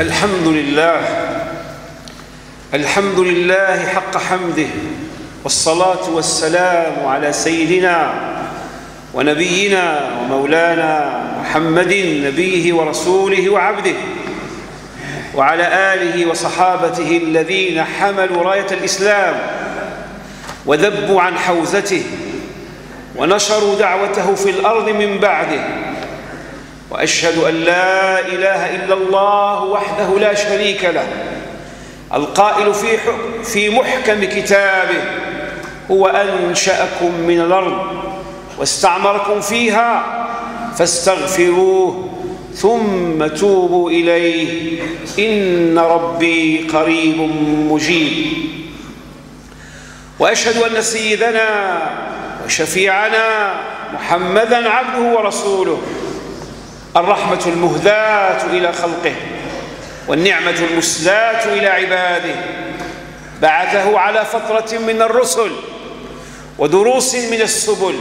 الحمد لله حق حمده، والصلاة والسلام على سيدنا ونبينا ومولانا محمد نبيه ورسوله وعبده، وعلى آله وصحابته الذين حملوا راية الإسلام وذبوا عن حوزته ونشروا دعوته في الأرض من بعده. وأشهد أن لا إله إلا الله وحده لا شريك له، القائل في محكم كتابه: هو أنشأكم من الأرض واستعمركم فيها فاستغفروه ثم توبوا إليه إن ربي قريب مجيب. وأشهد أن سيدنا وشفيعنا محمدًا عبده ورسوله، الرحمة المهداة إلى خلقه والنعمة المسلاة إلى عباده، بعثه على فترة من الرسل ودروس من السبل،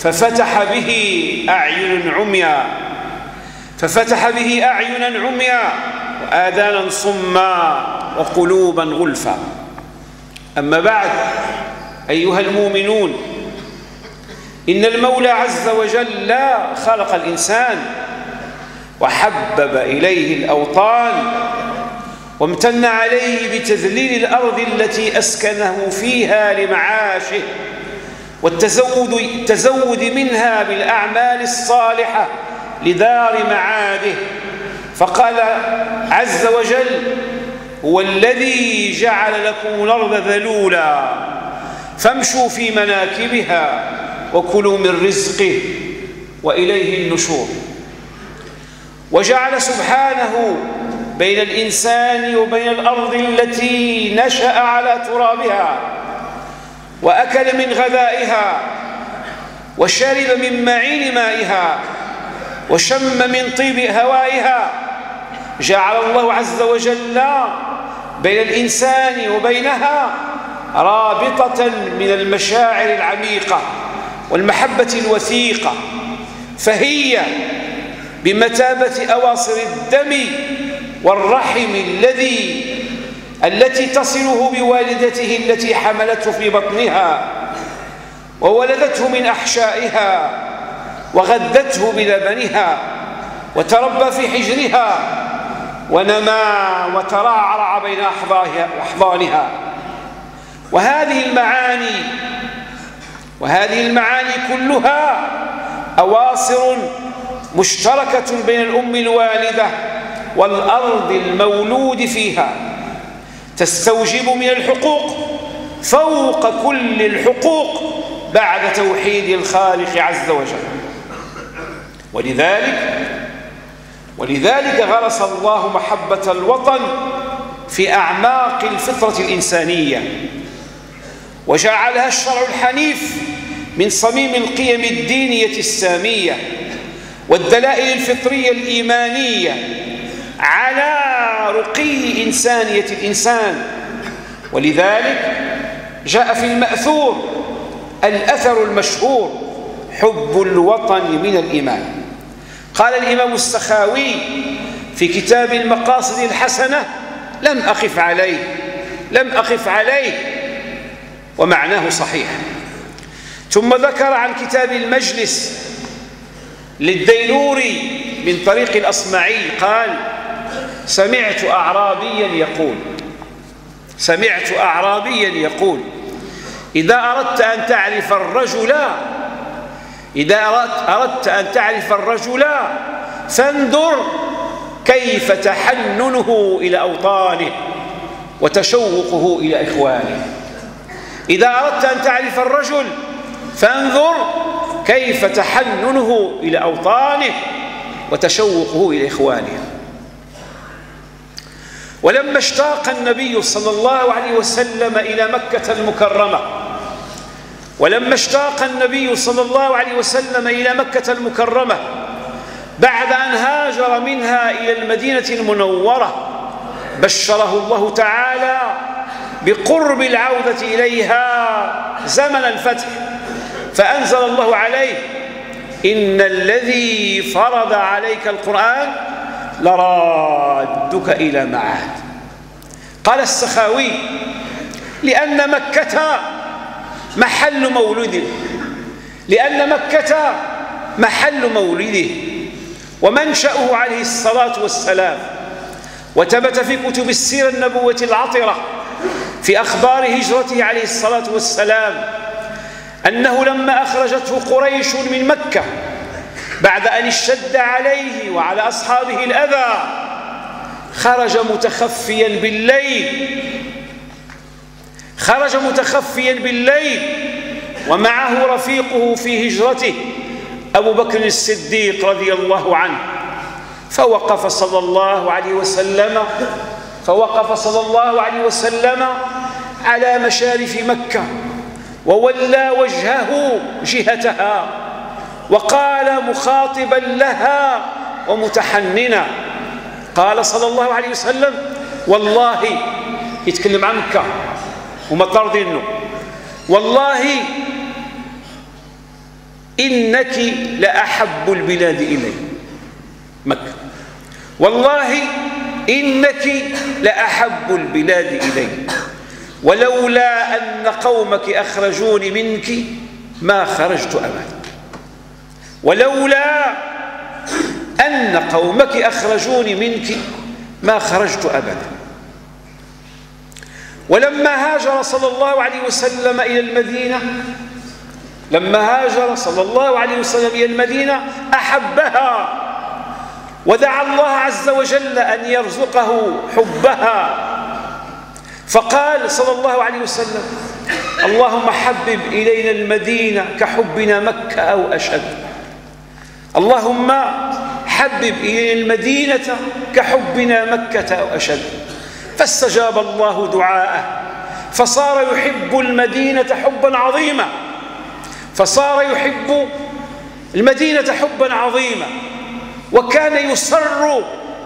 ففتح به أعينًا عميا وآذانًا صما وقلوبًا غلفا. أما بعد، أيها المؤمنون، إن المولى عز وجل خلق الإنسان وحبب إليه الأوطان، وامتن عليه بتذليل الأرض التي أسكنه فيها لمعاشه، والتزود منها بالأعمال الصالحة لدار معاده. فقال عز وجل: هو الذي جعل لكم الأرض ذلولا فامشوا في مناكبها وكلوا من رزقه وإليه النشور. وجعل سبحانه بين الإنسان وبين الأرض التي نشأ على ترابها وأكل من غذائها وشرب من معين مائها وشم من طيب هوائها. جعل الله عز وجل بين الإنسان وبينها رابطة من المشاعر العميقة والمحبة الوثيقة، فهي بمثابة أواصر الدم والرحم التي تصله بوالدته التي حملته في بطنها وولدته من أحشائها وغذته بلبنها وتربى في حجرها ونما وترعرع بين أحضانها. وهذه المعاني كلها أواصر مشتركة بين الأم الوالدة والأرض المولود فيها، تستوجب من الحقوق فوق كل الحقوق بعد توحيد الخالق عز وجل. ولذلك غرس الله محبة الوطن في أعماق الفطرة الإنسانية، وجعلها الشرع الحنيف من صميم القيم الدينية السامية والدلائل الفطرية الإيمانية على رقي إنسانية الإنسان. ولذلك جاء في المأثور الأثر المشهور: حب الوطن من الإيمان. قال الإمام السخاوي في كتاب المقاصد الحسنة: لم أقف عليه، ومعناه صحيح. ثم ذكر عن كتاب المجلس للدينوري من طريق الأصمعي قال: سمعت أعرابيا يقول إذا أردت أن تعرف الرجل فانظر كيف تحننه إلى أوطانه وتشوقه إلى إخوانه. إذا أردت أن تعرف الرجل فانظر كيف تحننه إلى أوطانه وتشوقه إلى إخوانه. ولما اشتاق النبي صلى الله عليه وسلم إلى مكة المكرمة بعد أن هاجر منها إلى المدينة المنورة، بشره الله تعالى بقرب العودة إليها زمن الفتح، فأنزل الله عليه: إن الذي فرض عليك القرآن لرادك إلى معاد. قال السخاوي: لأن مكة محل مولده، لأن مكة محل مولده ومنشأه عليه الصلاة والسلام، وثبت في كتب السيرة النبوة العطرة في أخبار هجرته عليه الصلاة والسلام أنه لما أخرجته قريش من مكة بعد أن اشتد عليه وعلى أصحابه الأذى خرج متخفيا بالليل، خرج متخفيا بالليل ومعه رفيقه في هجرته أبو بكر الصديق رضي الله عنه، فوقف صلى الله عليه وسلم على مشارف مكة وولى وجهه جهتها وقال مخاطبا لها ومتحننا، قال صلى الله عليه وسلم: والله، يتكلم عن مكة وما طردينه، والله إنك لأحب البلاد إلي، مكة، والله إنك لأحب البلاد إلي، ولولا أن قومك أخرجوني منك ما خرجت أمامك، ولولا أن قومك أخرجوني منك ما خرجت أبدا. ولما هاجر صلى الله عليه وسلم إلى المدينة، لما هاجر صلى الله عليه وسلم إلى المدينة أحبها، ودعا الله عز وجل أن يرزقه حبها، فقال صلى الله عليه وسلم: اللهم حبب إلينا المدينة كحبنا مكة أو أشد، اللهم حبب إلينا المدينة كحبنا مكة أو أشد. فاستجاب الله دعاءه، فصار يحب المدينة حبا عظيما، فصار يحب المدينة حبا عظيما، وكان يصر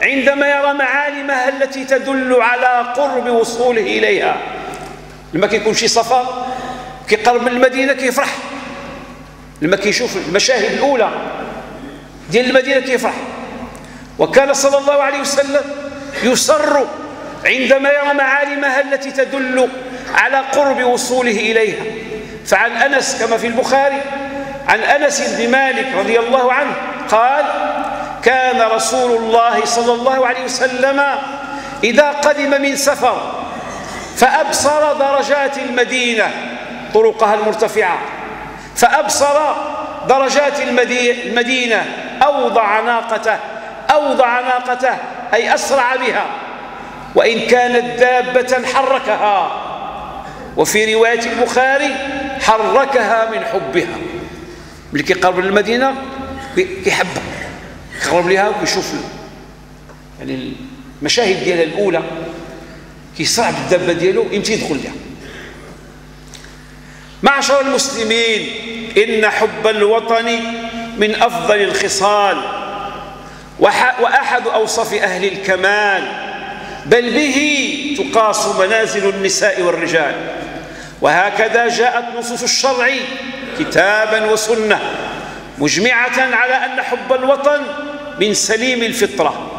عندما يرى معالمها التي تدل على قرب وصوله إليها. لما كيكون شي صفا كيقرب من المدينة كيفرح، لما كيشوف المشاهد الأولى ديال المدينة كيفرح. وكان صلى الله عليه وسلم يصر عندما يرى معالمها التي تدل على قرب وصوله إليها. فعن أنس كما في البخاري عن أنس بن مالك رضي الله عنه قال: كان رسول الله صلى الله عليه وسلم إذا قدم من سفر فأبصر درجات المدينة، طرقها المرتفعة، فأبصر درجات المدينة أوضع ناقته أي أسرع بها، وإن كانت دابة حركها، وفي رواية البخاري حركها من حبها. ملي كيقرب للمدينة كيحبها، كيقرب لها وكيشوف يعني المشاهد ديالها الأولى كيسرع بالدابة ديالو يمشي يدخل لها. معشر المسلمين، إن حب الوطن من أفضل الخصال وأحد أوصف أهل الكمال، بل به تقاس منازل النساء والرجال، وهكذا جاءت نصوص الشرع كتابا وسنة مجمعة على أن حب الوطن من سليم الفطرة،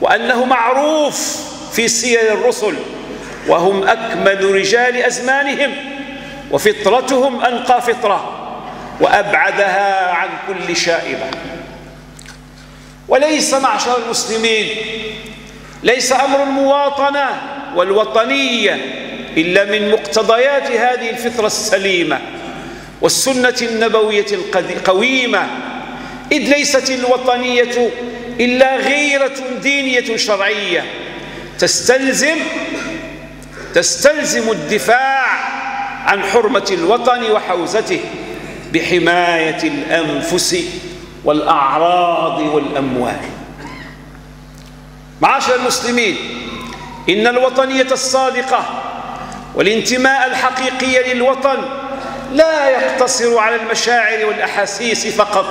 وأنه معروف في سير الرسل، وهم أكمل رجال أزمانهم، وفطرتهم أنقى فطرة وأبعدها عن كل شائبة. وليس معشر المسلمين، ليس أمر المواطنة والوطنية إلا من مقتضيات هذه الفطرة السليمة والسنة النبوية القويمة، إذ ليست الوطنية إلا غيرة دينية شرعية تستلزم الدفاع عن حرمة الوطن وحوزته بحماية الأنفس والأعراض والأموال. معاشر المسلمين، إن الوطنية الصادقة والانتماء الحقيقي للوطن لا يقتصر على المشاعر والأحاسيس فقط،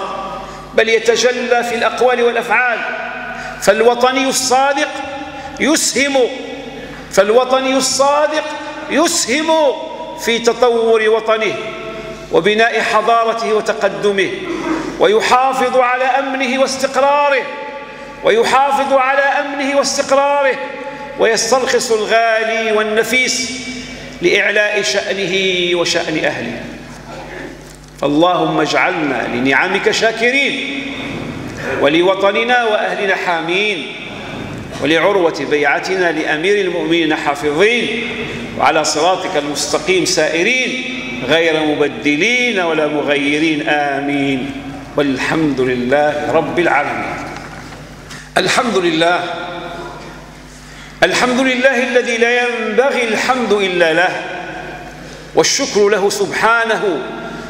بل يتجلى في الأقوال والأفعال. فالوطني الصادق يسهم في تطور وطنه وبناء حضارته وتقدمه، ويحافظ على أمنه واستقراره، ويحافظ على أمنه واستقراره، ويسترخص الغالي والنفيس لإعلاء شأنه وشأن أهله. اللهم اجعلنا لنعمك شاكرين، ولوطننا وأهلنا حامين، ولعروة بيعتنا لأمير المؤمنين حافظين، وعلى صراطك المستقيم سائرين، غير مبدلين ولا مغيرين، آمين. والحمد لله رب العالمين. الحمد لله، الحمد لله الذي لا ينبغي الحمد إلا له، والشكر له سبحانه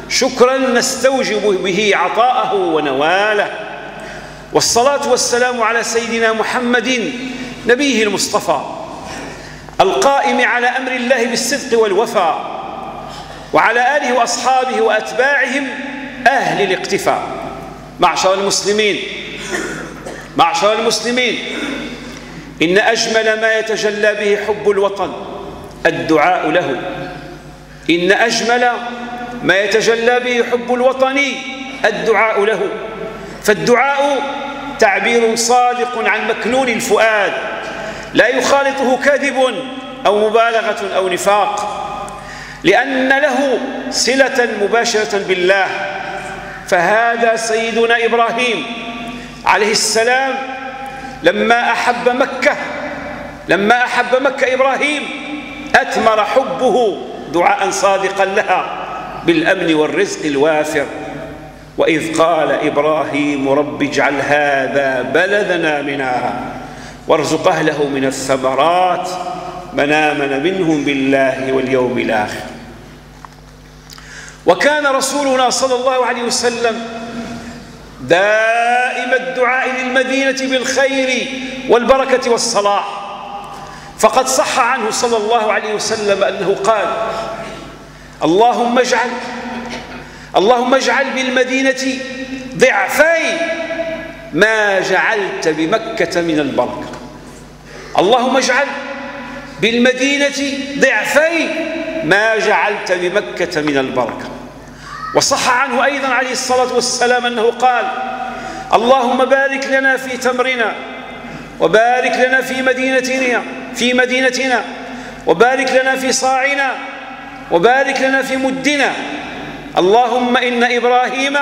شكرا نستوجب به عطاءه ونواله، والصلاة والسلام على سيدنا محمد نبيه المصطفى القائم على أمر الله بالصدق والوفاء، وعلى آله وأصحابه وأتباعهم أهل الاقتفاء. معشر المسلمين، معشر المسلمين، إن أجمل ما يتجلى به حب الوطن الدعاء له، إن أجمل ما يتجلى به حب الوطن الدعاء له، فالدعاء تعبير صادق عن مكنون الفؤاد، لا يخالطه كذب أو مبالغة أو نفاق، لأن له صلة مباشرة بالله. فهذا سيدنا إبراهيم عليه السلام لما أحب مكة إبراهيم أثمر حبه دعاء صادقا لها بالأمن والرزق الوافر. وإذ قال إبراهيم رب اجعل هذا بلدنا آمنا وارزق أهله من الثمرات من آمن منهم بالله واليوم الآخر. وكان رسولنا صلى الله عليه وسلم دائم الدعاء للمدينة بالخير والبركة والصلاح، فقد صح عنه صلى الله عليه وسلم أنه قال: اللهم اجعل بالمدينة ضعفي ما جعلت بمكة من البركة، اللهم اجعل بالمدينة ضعفي ما جعلت بمكة من البركة. وصح عنه أيضا عليه الصلاة والسلام أنه قال: اللهم بارك لنا في تمرنا، وبارك لنا في مدينتنا، وبارك لنا في صاعنا، وبارك لنا في مدنا، اللهم إن إبراهيم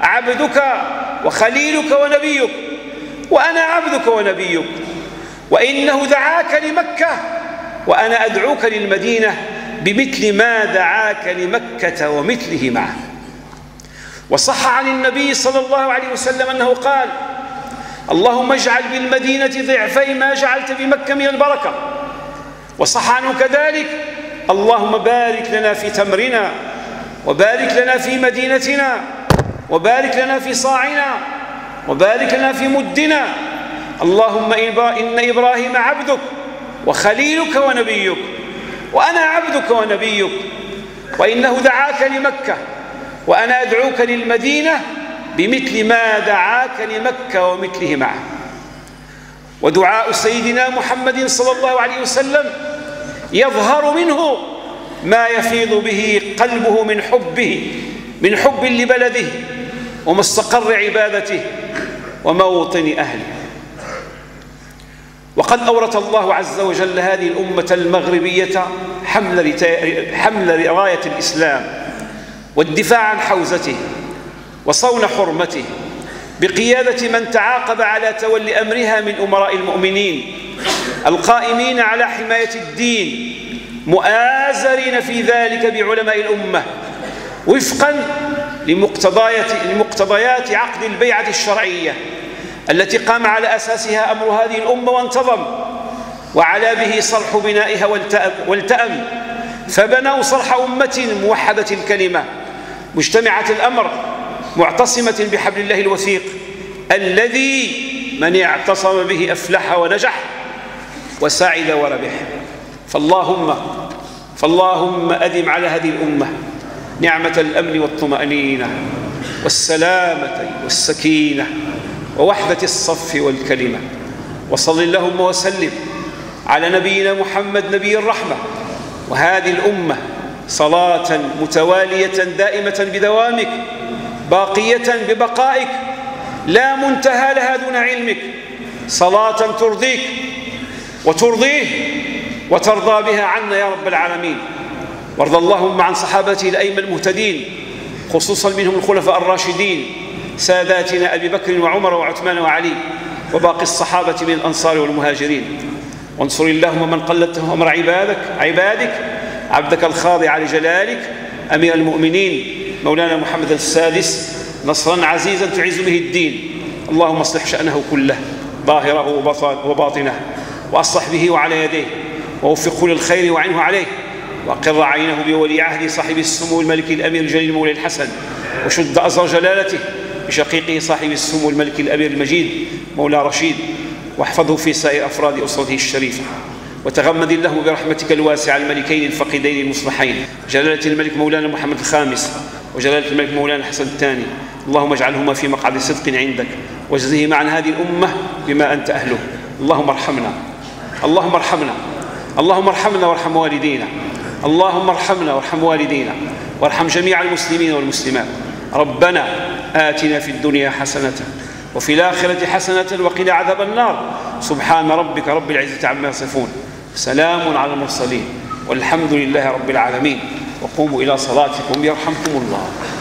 عبدك وخليلك ونبيك، وأنا عبدك ونبيك، وإنه دعاك لمكة وأنا أدعوك للمدينة بمثل ما دعاك لمكة ومثله معه. وصح عن النبي صلى الله عليه وسلم أنه قال: اللهم اجعل بالمدينة ضعفي ما جعلت بمكة من البركة. وصح عنه كذلك: اللهم بارك لنا في تمرنا، وبارك لنا في مدينتنا، وبارك لنا في صاعنا، وبارك لنا في مدنا، اللهم إن إبراهيم عبدك وخليلك ونبيك، وأنا عبدك ونبيك، وإنه دعاك لمكة وأنا أدعوك للمدينة بمثل ما دعاك لمكة ومثله معه. ودعاء سيدنا محمد صلى الله عليه وسلم يظهر منه ما يفيض به قلبه من حب لبلده، ومستقر عبادته، وموطن أهله. وقد أورث الله عز وجل هذه الأمة المغربية حمل راية الإسلام، والدفاع عن حوزته، وصون حرمته، بقيادة من تعاقب على تولي أمرها من أمراء المؤمنين القائمين على حماية الدين، مؤازرين في ذلك بعلماء الأمة، وفقا لمقتضيات عقد البيعة الشرعية التي قام على أساسها أمر هذه الأمة وانتظم، وعلى به صلح بنائها والتأم، فبنوا صلح أمة موحدة الكلمة، مجتمعة الأمر، معتصمة بحبل الله الوثيق، الذي من اعتصم به أفلح ونجح وسعد وربح. فاللهم أدم على هذه الأمة نعمة الأمن والطمأنينة والسلامة والسكينة ووحدة الصف والكلمة. وصل اللهم وسلم على نبينا محمد نبي الرحمة وهذه الأمة صلاة متوالية دائمة بدوامك، باقية ببقائك، لا منتهى لها دون علمك، صلاة ترضيك وترضيه وترضى بها عنا يا رب العالمين. وارض اللهم عن صحابته الأئمة المهتدين، خصوصا منهم الخلفاء الراشدين، ساداتنا أبي بكر وعمر وعثمان وعلي، وباقي الصحابة من الأنصار والمهاجرين. وانصر اللهم من قلدته أمر عبادك عبدك الخاضع لجلالك أمير المؤمنين مولانا محمد السادس، نصرا عزيزا تعز به الدين. اللهم اصلح شأنه كله ظاهره وباطنه، وأصلح به وعلى يديه، ووفقه للخير وعنه عليه، وأقر عينه بولي عهد صاحب السمو الملك الأمير الجليل مولاي الحسن، وشد أزر جلالته بشقيقه صاحب السمو الملك الأمير المجيد مولى رشيد، واحفظه في سائر أفراد أسرته الشريفة، وتغمد اللهم برحمتك الواسعة الملكين الفقيدين المصلحين، جلالة الملك مولانا محمد الخامس وجلالة الملك مولانا الحسن الثاني. اللهم اجعلهما في مقعد صدق عندك، واجزهما عن هذه الأمة بما أنت أهله. اللهم ارحمنا اللهم ارحمنا اللهم ارحمنا وارحم والدينا، اللهم ارحمنا وارحم والدينا، وارحم جميع المسلمين والمسلمات. ربنا آتنا في الدنيا حسنة وفي الآخرة حسنة وقنا عذاب النار. سبحان ربك رب العزة عما يصفون، سلام على المرسلين، والحمد لله رب العالمين. وقوموا إلى صلاتكم يرحمكم الله.